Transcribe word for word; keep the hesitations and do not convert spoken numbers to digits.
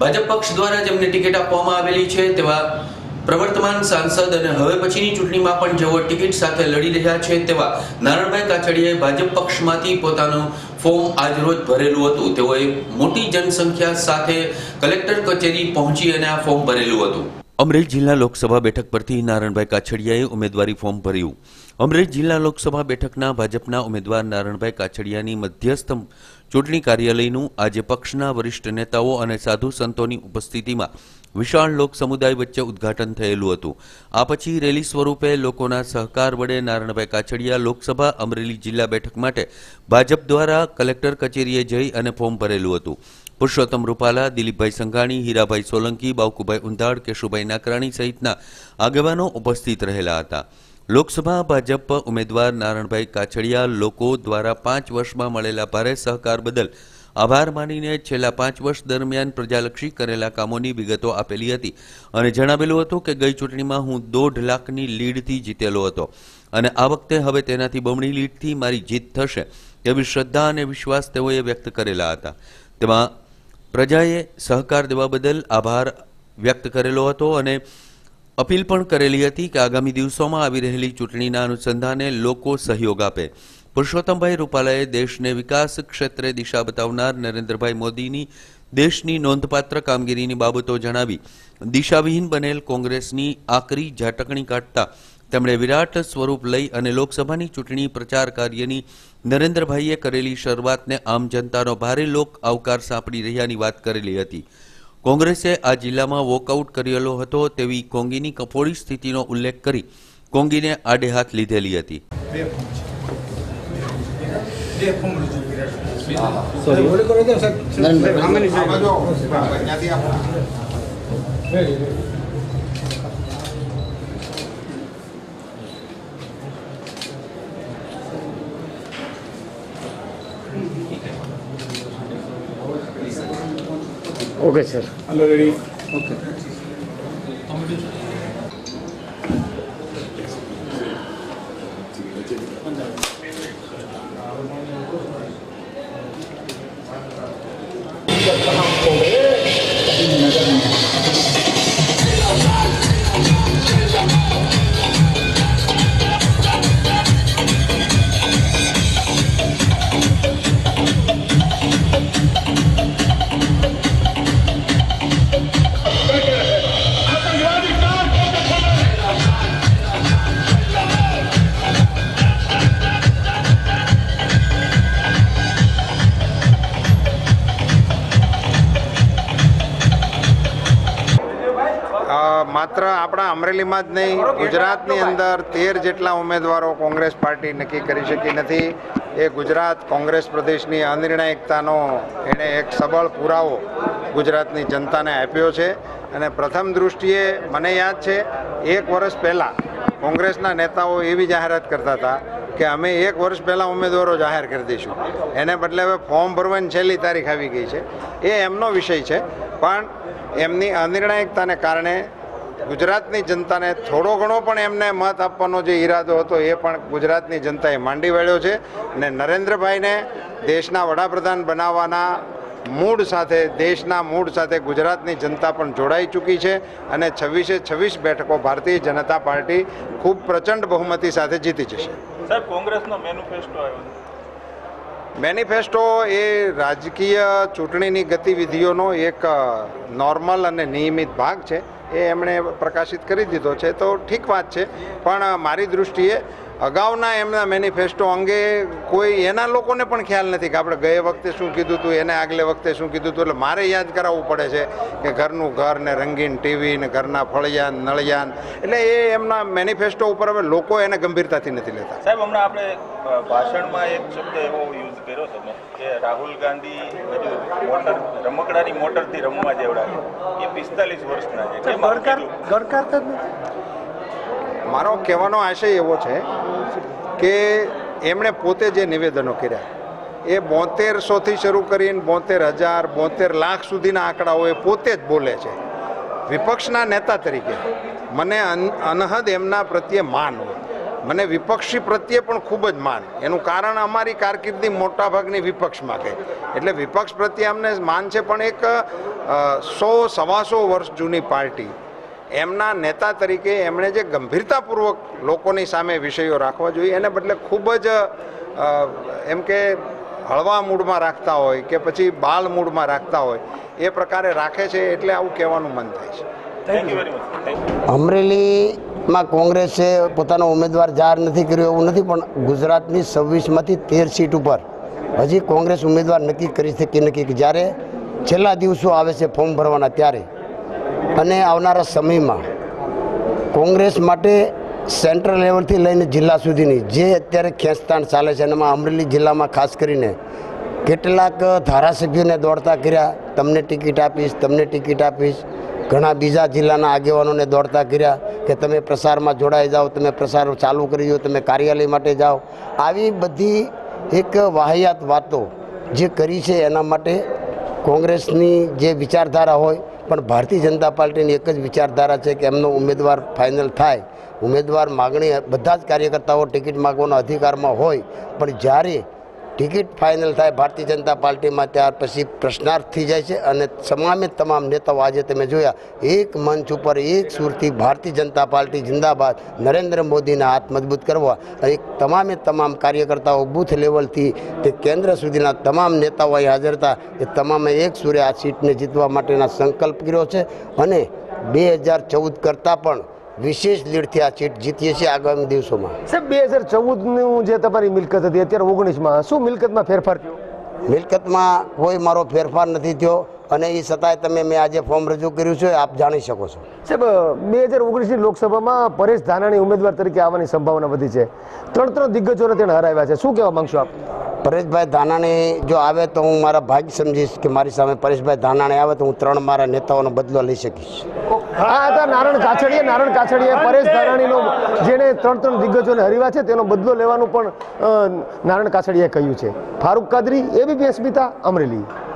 भाजप पक्ष द्वारा जमने टिकट આપવામાં આવેલી છે તેવા પ્રવર્તમાન सांसद અને હવે પછીની ચૂંટણીમાં પણ જેઓ ટિકિટ સાથે લડી રહ્યા છે તેવા નારણભાઈ કાછડિયાએ ભાજપ પક્ષમાંથી પોતાનું ફોર્મ આજરોજ ભરેલું હતું। તેઓએ મોટી જનસંખ્યા સાથે કલેક્ટર કચેરી પહોંચી અને આ ફોર્મ ભરેલું હતું। અમરેલી જિલ્લા લોકસભા બેઠક પરથી નારણભાઈ કાછડિયાએ ઉમેદવારી ફોર્મ ભર્યું। અમરેલી જિલ્લા લોકસભા બેઠકના ભાજપના ઉમેદવાર નારણભાઈ કાછડિયાની મધ્યસ્થ ચૂંટણી કાર્યાલયનું આજે પક્ષના વરિષ્ઠ નેતાઓ અને સાધુ સંતોની ઉપસ્થિતિમાં વિશાળ લોક સમુદાય વચ્ચે ઉદ્ઘાટન થયેલું હતું। આ પછી રેલી સ્વરૂપે લોકોના સહકાર વડે નારણભાઈ કાછડિયા લોકસભા અમરેલી જિલ્લા બેઠક માટે ભાજપ દ્વારા કલેક્ટર કચેરીએ જઈ અને ફોર્મ ભરેલું હતું। पुरुषोत्तम रूपाला, दिलीप भाई संघाणी, हिरा भाई सोलंकी, बावकुभाई उंधाड, केशुभाई नाकराणी सहितना आगेवानो उपस्थित रहेला हता। लोकसभा भाजप उम्मीदवार नारणभाई काछड़िया लोको द्वारा पांच वर्ष में मळेला भारे सहकार बदल आभार मानीने छेल्ला पांच वर्ष दरमियान प्रजालक्षी करेला कामोनी विगतो आपेली हती अने जणावेलुं हतुं के गई चूंटणीमां हूँ दौड़ लाखनी लीडथी जीतेलो हतो अने आ वखते हवे तेनाथी बमणी लीडथी मारी जीत थशे तेवी श्रद्धा अने विश्वास तेओए व्यक्त करेला हता। तेमां प्रजाए सहकार देवा बदल आभार व्यक्त करेलो हतो अने अपील पण करेली हती के आगामी दिवसोमां आवी रहेली चूंटणीना अनुसंधाने लोको सहयोग आपे। पुरुषोत्तमभाई रूपालाए देशने विकास क्षेत्रे दिशा बतावनार नरेन्द्र भाई मोदीनी देशनी नोंधपात्र कामगीरीनी बाबतो जणावी दिशाविहीन बनेल कोंग्रेसनी आकरी झाटकणी काढता તેમણે વિરાટ સ્વરૂપ લઈ અને લોકસભાની ચૂંટણી પ્રચાર કાર્યની નરેન્દ્રભાઈએ કરેલી શરૂઆતને આમ જનતાનો ભારે લોક આવકાર સાંપડી રહ્યાની વાત કરેલી હતી। કોંગ્રેસે આ જિલ્લામાં વોકઆઉટ કરેલો હતો તેવી કોંગીની કફોડી સ્થિતિનો ઉલ્લેખ કરી કોંગીને આડે હાથ લીધેલી હતી। Okay sir, hello ready, okay मात्र आपणा अमरेली में ज नहीं गुजरात अंदर तेर जेटला उम्मीदवारों कांग्रेस पार्टी नक्की करी शकी नथी। ए गुजरात कांग्रेस प्रदेश की अनिर्णायकतानो एणे एक सबल पुरावो गुजरात की जनता ने आप्यो छे। अने प्रथम दृष्टिए मने याद छे एक वर्ष पहला कांग्रेसना नेताओ एवी जाहेरात करता था कि अमे एक वर्ष पहला उम्मीदवारों जाहिर कर दीशू एने बदले हवे फॉर्म भरवानी छेल्ली तारीख आवी गई छे। ए एमनो विषय छे पण एमनी अनिर्णायकताने कारणे गुजरात की जनता ने थोड़ो घणो पण एमने मत आपवानो जे इरादो हतो ए पण गुजरात की जनताए मांडी वळ्यो छे अने नरेन्द्रभाई ने देशना वडाप्रधान बनावाना मूड साथे देशना मूड साथे गुजरात की जनता पण जोड़ाई चूकी छे अने छवीसे छवीस बेठको भारतीय जनता पार्टी खूब प्रचंड बहुमती साथे जीती जशे। साहेब कोंग्रेसनो मेनिफेस्टो आव्यो, मेनिफेस्टो ए राजकीय चूंटणीनी गतिविधिओनो एक नॉर्मल अने नियमित भाग छे। ए एमणे प्रकाशित करी दीधो छे तो ठीक वात छे पण मारी दृष्टिए अगाउना एमना मेनिफेस्टो अंगे कोई एना लोकोने पण ख्याल नथी के आपणे गए वखते शुं कीधुं हतुं एने आगले वखते शुं कीधुं हतुं एटले मारे याद कराववुं पड़े छे के घरनुं घर ने रंगीन टीवी ने घरना फळियान नळियान एटले ए एमना मेनिफेस्टो उपर हवे लोको एने गंभीरताथी नथी लेता। साहेब हमणे आपणे भाषणमां एक शब्द एवो यूज कर्यो तमे के राहुल गांधी मोटर रमकडानी मोटरथी रमवा जेवड़ा ए પિસ્તાલીસ વર્ષના છે કે ગણકાર ગણકારતા જ નથી। मारो कहेवानो आशय एवो छे के एमणे पोते जे निवेदनों कर्या ए बोतेर सौ थी शुरू करीने बोतेर हज़ार बोतेर लाख सुधीना आंकड़ाओ ए पोते ज बोले छे। विपक्षना नेता तरीके मने अनहद एमना प्रत्ये मान होय, मैंने विपक्षी प्रत्ये खूबज मान एनु कारण अमारी कारकिर्दी मोटा भागनी विपक्ष में गई एटले विपक्ष प्रत्ये अमने मान छे पण एक सौ सवा सौ वर्ष जूनी पार्टी एमना नेता तरीके एमने जे गंभीरतापूर्वक लोकोनी सामे विषयों राखवा जोईए एने बदले खूबज एम के हलवा मूड में राखता होय के पछी बाल मूड में राखता होय ए प्रकारे राखे छे एटले आवुं कहेवानुं मन थाय छे। अमरेली में कांग्रेसे पोतानो उम्मीदवार जाहिर नहीं कर्यो एवुं नथी पण गुजरात की छब्बीस में तेर सीट पर हजी कांग्रेस उम्मीदवार नक्की करी छे के नक्की ज्यारे छेल्ला दिवसों आवे छे फॉर्म भरवाना त्यारे अने आवनारा समय में कांग्रेस माटे सेंट्रल लेवल थी लईने जिल्ला सुधीनी जे अत्यारे खेंचताण चाले छे एमां अमरेली जिल्ला में खास करीने केटलाक धारासभ्योने दौड़ता कर्या तमने टिकिट आपीश तमने टिकिट आपीश घणा बीजा जिल्लाना आगेवानोने दौड़ता कर्या के तमे प्रसार में जोड़ाई जाओ तमे प्रसार चालू करी दो तमे कार्यालय माटे जाओ आवी बधी एक वाहियात वातो जे करी छे एना माटे कांग्रेसनी जे विचारधारा होय पण भारतीय जनता पार्टीनी एक ज विचारधारा छे के एमनो उम्मीदवार फाइनल थाय उम्मीदवार मागणी बधा ज कार्यकर्ताओ टिकिट मागवानो अधिकारमा होय पण ज्यारे टिकिट फाइनल थाय भारतीय जनता पार्टी में त्यार पछी प्रश्नार्थ थी जाय छे अने तमामे तमाम नेताओं आज तमे जोया एक मंच पर एक सूरथी भारतीय जनता पार्टी जिंदाबाद नरेन्द्र मोदी ने हाथ मजबूत करवा एक तमामे तमाम कार्यकर्ताओं बूथ लेवल थी ते केन्द्र सुधीना तमाम नेताओं हाजर था ए तमामे एक सूरे आ सीट ने जीतवा माटेना संकल्प कर्यो छे अने दो हज़ार चौदह करता पण विशेष लीड थी आ सीट जीतीए छे आगामी दिवसों में। सर दो हज़ार चौदह नु जे તમારી મિલકત હતી અત્યારે ઓગણીસ માં શું મિલકતમાં ફેરફાર થયો? મિલકતમાં કોઈ મારો ફેરફાર નથી થયો અને એ સતાય તમે મે આજે ફોર્મ રજૂ કર્યું છે આપ જાણી શકો છો। સાહેબ दो हज़ार उन्नीस ની લોકસભામાં પરેશ ધાનાણી ઉમેદવાર તરીકે આવવાની સંભાવના વધી છે ત્રણ ત્રણ દિગ્ગજોને તેણે હરાવ્યા છે શું કહેવા માંગશો આપ? परेशभाई धानाणी जो आवे तो हूँ मारा भाग्य समझीश कि मारी सामे परेशभाई धानाणी आवे तो हूँ त्रण मारा नेताओं बदलो लई सकीश। हाँ तो नारण काछड़िया नारण काछड़िया परेश धानाणी जेने त्रण त्रण दिग्गजोने हरीवा छे तेनो बदलो लेवानुं पण नारण काछड़ियाए कह्युं छे। Farooq Qadri A B P Asmita Amreli.